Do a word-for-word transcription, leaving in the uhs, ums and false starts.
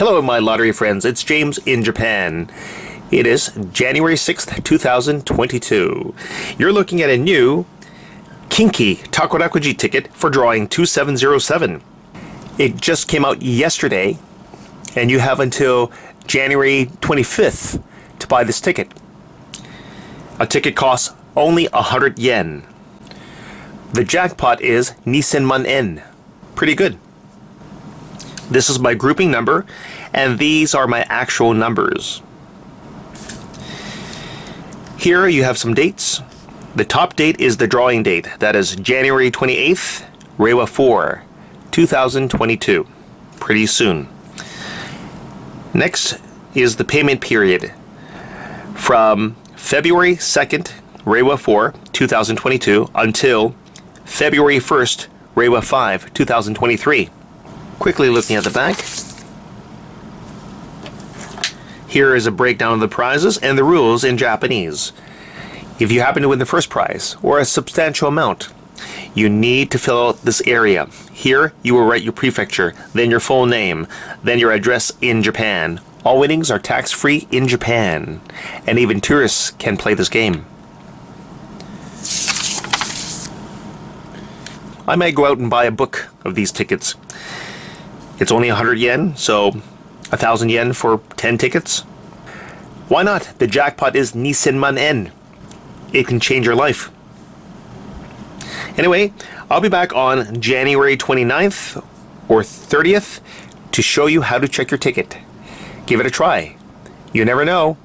Hello my lottery friends, it's James in Japan. It is January sixth, two thousand twenty-two. You're looking at a new Kinki Takarakuji ticket for drawing two seven zero seven. It just came out yesterday and you have until January twenty-fifth to buy this ticket. A ticket costs only one hundred yen. The jackpot is Nisenman en. Pretty good. This is my grouping number, and these are my actual numbers. Here you have some dates. The top date is the drawing date. That is January twenty-eighth, Reiwa four, two thousand twenty-two. Pretty soon. Next is the payment period. From February second, Reiwa four, two thousand twenty-two, until February first, Reiwa five, two thousand twenty-three. Quickly looking at the back, here is a breakdown of the prizes and the rules in Japanese. If you happen to win the first prize, or a substantial amount, you need to fill out this area. Here you will write your prefecture, then your full name, then your address in Japan. All winnings are tax-free in Japan, and even tourists can play this game. I might go out and buy a book of these tickets. It's only one hundred yen, so one thousand yen for ten tickets. Why not? The jackpot is Nisenman en. It can change your life. Anyway, I'll be back on January twenty-ninth or thirtieth to show you how to check your ticket. Give it a try. You never know.